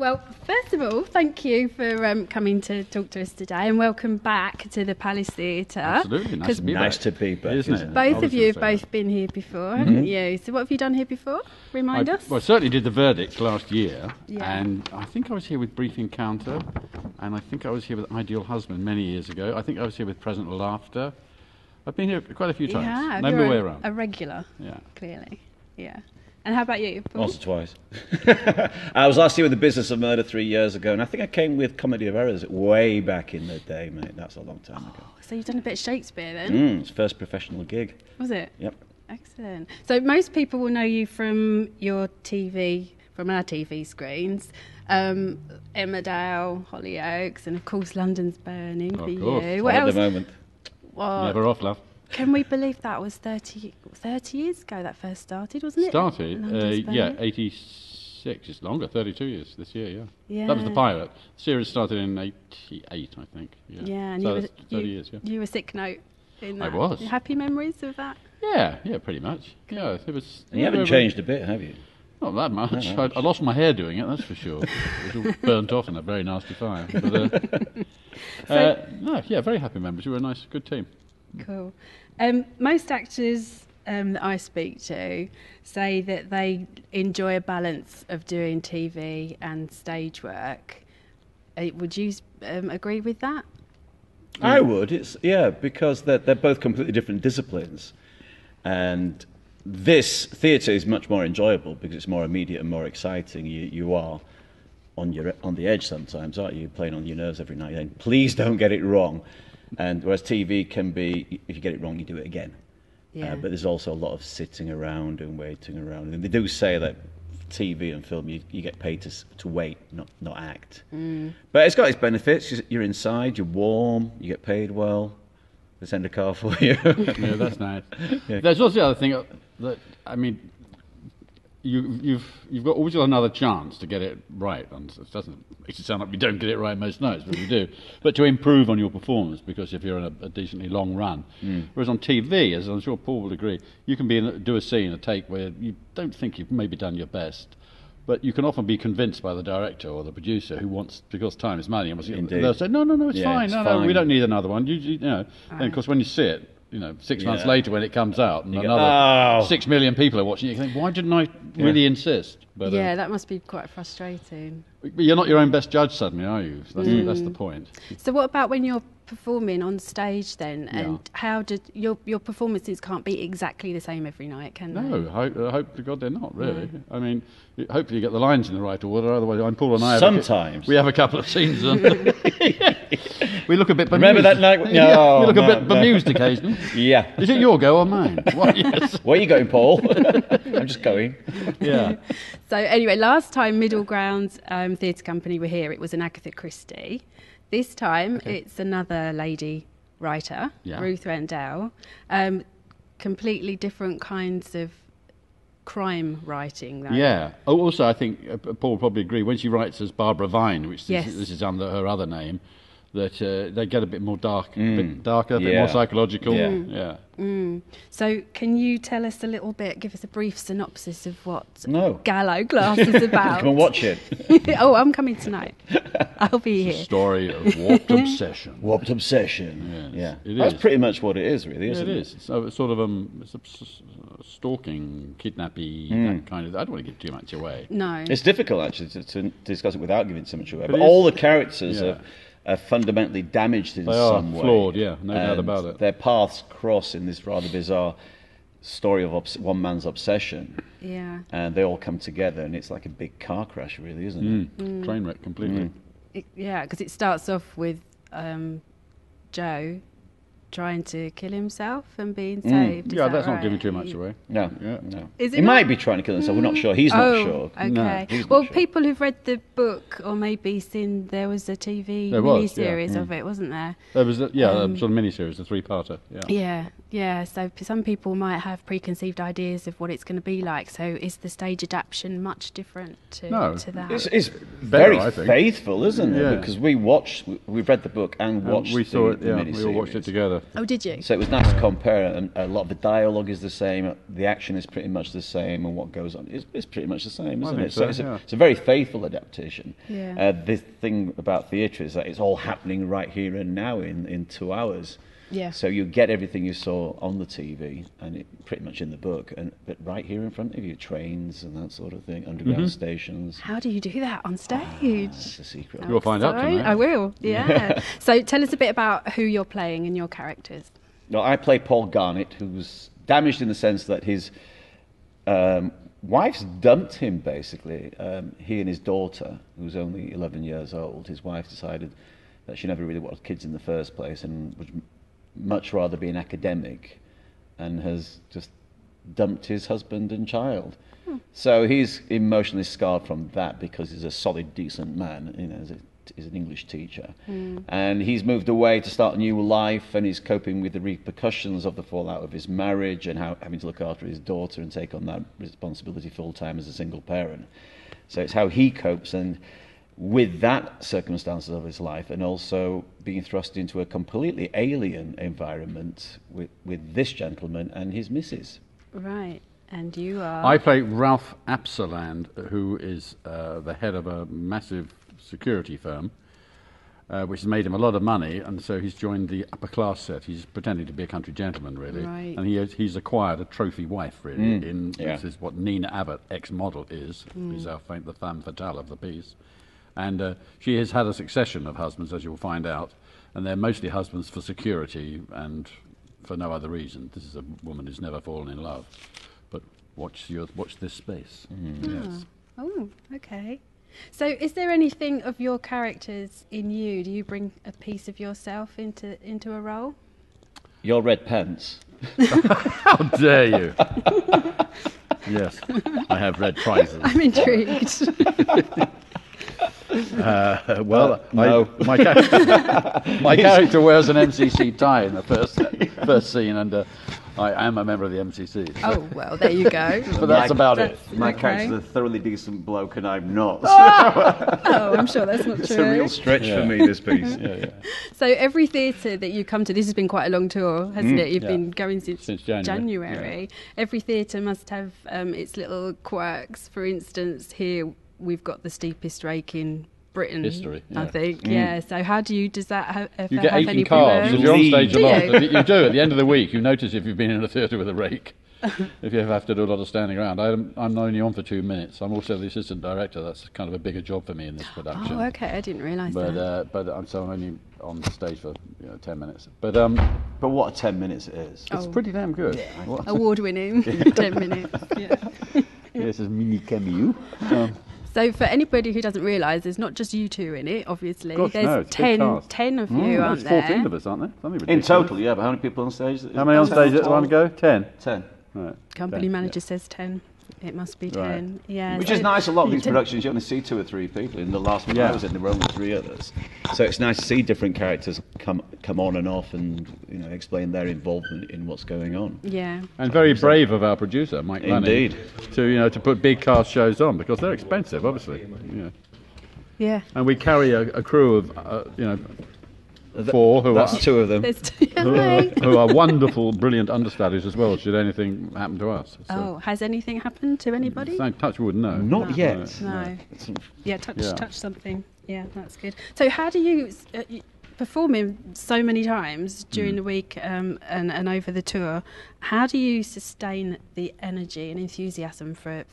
Well, first of all, thank you for coming to talk to us today, and welcome back to the Palace Theatre. Absolutely, nice to be back. Isn't it? Both of you have been here before, haven't you? So what have you done here before? Remind us. Well, I certainly did The Verdict last year, and I think I was here with Brief Encounter, and I think I was here with An Ideal Husband many years ago. I think I was here with Present Laughter. I've been here quite a few times. Yeah, no way around. A regular, clearly, And how about you? Once or twice. I was last year with The Business of Murder 3 years ago, and I think I came with Comedy of Errors way back in the day, mate. That's a long time ago. So you've done a bit of Shakespeare then? It's first professional gig. Was it? Yep. Excellent. So most people will know you from your TV, from our TV screens. Emmerdale, Hollyoaks, and of course London's Burning for you. What else? At the moment. What? Never off, love. Can we believe that was 30 years ago that first started, wasn't it? Started, yeah, 86, it's longer, 32 years this year, yeah. That was the pilot. The series started in 88, I think. Yeah, and so you, 30 years, yeah. You were sick note in that. I was. Happy memories of that? Yeah, pretty much. Yeah, it was. And you haven't changed a bit, have you? Not that much. I lost my hair doing it, that's for sure. It was all burnt off in a very nasty fire. But, very happy memories. You were a nice, good team. Cool. Most actors that I speak to say that they enjoy a balance of doing TV and stage work. Would you agree with that? I would. It's because they're both completely different disciplines, and this theatre is much more enjoyable because it's more immediate and more exciting. You are on the edge sometimes, aren't you? You're playing on your nerves every night. And please don't get it wrong. And whereas TV can be, if you get it wrong, you do it again. Yeah. But there's also a lot of sitting around and waiting around. And they do say that TV and film, you get paid to wait, not act. But it's got its benefits. You're inside, you're warm, you get paid well. They send a car for you. Yeah, that's nice. Yeah. There's also the other thing that, I mean, you've got always got another chance to get it right. And it doesn't sound like we don't get it right most nights, but we do. But to improve on your performance, because if you're in a decently long run, whereas on TV, as I'm sure Paul will agree, you can do a scene, a take where you don't think you've maybe done your best, but you can often be convinced by the director or the producer who wants, because time is money, and they'll say no, it's fine. It's fine. We don't need another one. You know. And of course, when you see it, 6 months later when it comes out and another 6 million people are watching it, you think, why didn't I really insist? But, that must be quite frustrating. But you're not your own best judge suddenly, are you? That's the point. So what about when you're performing on stage then? And how did your performances can't be exactly the same every night, can they? No, I hope to God they're not, really. No. I mean, hopefully you get the lines in the right order, otherwise Paul and I... Sometimes. We have a couple of scenes on... We look a bit bemused. Remember that night? We look a bit bemused occasionally. Yeah. Is it your go or mine? Where are you going, Paul? I'm just going. Yeah. So anyway, last time Middle Ground Theatre Company were here, it was an Agatha Christie. This time it's another lady writer, Ruth Rendell. Completely different kinds of crime writing, though. Yeah. Also, I think Paul will probably agree, when she writes as Barbara Vine, which this is under her other name, that they get a bit more dark, a bit more psychological. Yeah. So can you tell us a little bit, give us a brief synopsis of what Gallowglass is about? Come and watch it. I'm coming tonight. I'll be here. It's a story of warped obsession. Warped obsession. Yes, yeah. That's pretty much what it is, really, isn't it? It is. So it's sort of a stalking, kidnappy, that kind of... I don't want to give too much away. No. It's difficult, actually, to discuss it without giving too much away. But all the characters are fundamentally damaged in some way. They are flawed, no doubt about it. Their paths cross in this rather bizarre story of one man's obsession. Yeah. And they all come together, and it's like a big car crash, really, isn't it? Train wreck, completely. Because it starts off with Joe trying to kill himself and being saved. Yeah, that's not giving too much away. No. Yeah. No. He might be trying to kill himself. We're not sure. He's not sure. Okay. No, well, people who've read the book or maybe seen, there was a TV miniseries of it, wasn't there? There was, a sort of miniseries, a three-parter. Yeah. So some people might have preconceived ideas of what it's going to be like. So is the stage adaptation much different to that? It's very faithful, isn't it? Because we've read the book and watched the miniseries. We all watched it together. over. Oh, did you? So it was nice to compare, and a lot of the dialogue is the same, the action is pretty much the same, and what goes on is pretty much the same, isn't it? So it's a very faithful adaptation. Yeah. The thing about theatre is that it's all happening right here and now in 2 hours. Yeah. So you get everything you saw on the TV and pretty much in the book, but right here in front of you, trains and that sort of thing, underground stations. How do you do that on stage? It's a secret. You'll find out tonight. I will, yeah. So tell us a bit about who you're playing and your characters. No, I play Paul Garnett, who's damaged in the sense that his wife's dumped him, basically. He and his daughter, who's only 11 years old, his wife decided that she never really wanted kids in the first place and was much rather be an academic, and has just dumped his husband and child. So he's emotionally scarred from that because he's a solid, decent man, you know, he's an English teacher. And he's moved away to start a new life, and he's coping with the repercussions of the fallout of his marriage and having to look after his daughter and take on that responsibility full-time as a single parent. So it's how he copes and with that circumstances of his life, and also being thrust into a completely alien environment with this gentleman and his missus. Right, and you are... I play Ralph Absaland, who is the head of a massive security firm, which has made him a lot of money, and so he's joined the upper class set. He's pretending to be a country gentleman, really. Right. And he's acquired a trophy wife, really, this is what Nina Abbott, ex-model, is. Is our the femme fatale of the piece. And she has had a succession of husbands, as you'll find out, and they're mostly husbands for security and for no other reason. This is a woman who's never fallen in love. But watch this space. Yes. Oh, okay. So is there anything of your characters in you? Do you bring a piece of yourself into a role? Your red pants. How dare you! Yes, I have red trousers. I'm intrigued. My character wears an MCC tie in the first scene, and I am a member of the MCC. So. Oh, well, there you go. But that's about it. My character's a thoroughly decent bloke, and I'm not. Oh, I'm sure that's not true. It's a real stretch for me, this piece. So every theatre that you come to, this has been quite a long tour, hasn't it? You've been going since January. Yeah. Every theatre must have its little quirks. For instance, here... we've got the steepest rake in Britain history, I think. So how do you you get aching calves if you're on stage a lot? You do at the end of the week. You notice if you've been in a theatre with a rake, if you have to do a lot of standing around. I'm only on for 2 minutes. I'm also the assistant director. That's kind of a bigger job for me in this production. Oh, okay. I didn't realise that. I'm only on stage for 10 minutes. But what 10 minutes it is! It's pretty damn good. Yeah. Award-winning 10 minutes. This is mini cameo. So for anybody who doesn't realise, there's not just you two in it, obviously. Gosh, there's 10 of you, aren't there? 14 of us, aren't there? In total, but how many people on stage? How many on stage at one go? 10? 10. Right. Company manager says 10. It must be 10. Right. Yeah. Which is nice. A lot of these productions, you only see 2 or 3 people. In the last one I was in, there were only 3 others. So it's nice to see different characters come on and off, and explain their involvement in what's going on. Yeah. And very brave of our producer, Mike Lanning, indeed, to to put big cast shows on, because they're expensive, obviously. Yeah. Yeah. And we carry a crew of 4 who are 2 of them. Who are wonderful, brilliant understudies as well. Should anything happen to us? So. Oh, has anything happened to anybody? Touch wood, no. Not yet. No. Yeah, touch something. Yeah, that's good. So, how do you performing so many times during the week and over the tour? How do you sustain the energy and enthusiasm for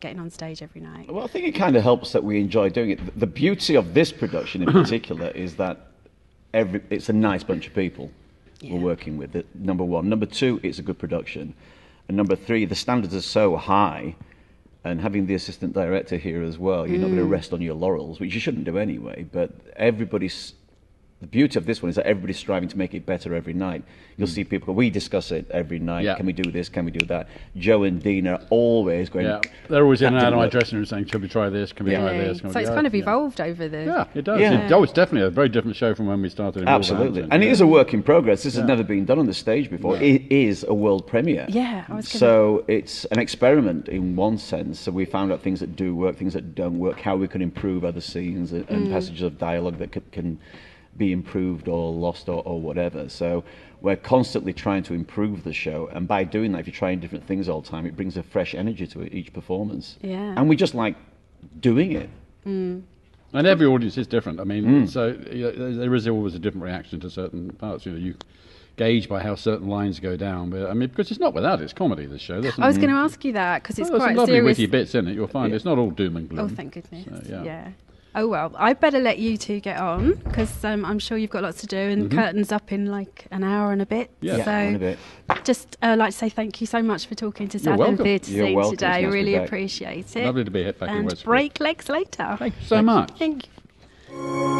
getting on stage every night? Well, I think it kind of helps that we enjoy doing it. The beauty of this production in particular is that. It's a nice bunch of people we're working with, number one. Number two, it's a good production. And number three, the standards are so high, and having the assistant director here as well, you're not going to rest on your laurels, which you shouldn't do anyway, but the beauty of this one is that everybody's striving to make it better every night. You'll see people, we discuss it every night. Yeah. Can we do this? Can we do that? Joe and Dean are always going... Yeah, they're always in and out of my dressing room saying, can we try this? Can we try this? Can we it's kind of evolved over the... Yeah, it does. Yeah. It, it's definitely a very different show from when we started. Absolutely. And it is a work in progress. This has never been done on the stage before. Yeah. It is a world premiere. Yeah, I was So it's an experiment in one sense. So we found out things that do work, things that don't work, how we can improve other scenes and passages of dialogue that can be improved or lost or whatever. So we're constantly trying to improve the show, and by doing that, if you're trying different things all the time, it brings a fresh energy to each performance. Yeah. And we just like doing it. Mm. And every audience is different. I mean, so you know, there is always a different reaction to certain parts. You know, you gauge by how certain lines go down. But I mean, because it's not without its comedy, this show. I was going to ask you that, because it's quite serious. There's some lovely witty bits in it, you'll find. Yeah. It's not all doom and gloom. Oh, thank goodness. So, yeah. Oh, well, I better let you two get on, because I'm sure you've got lots to do, and curtain's up in like an hour and a bit. Yeah. So just like to say thank you so much for talking to Southend Theatre Scene today. Nice, really appreciate it. Lovely to be here. And break legs later. Thank you so much. Thank you.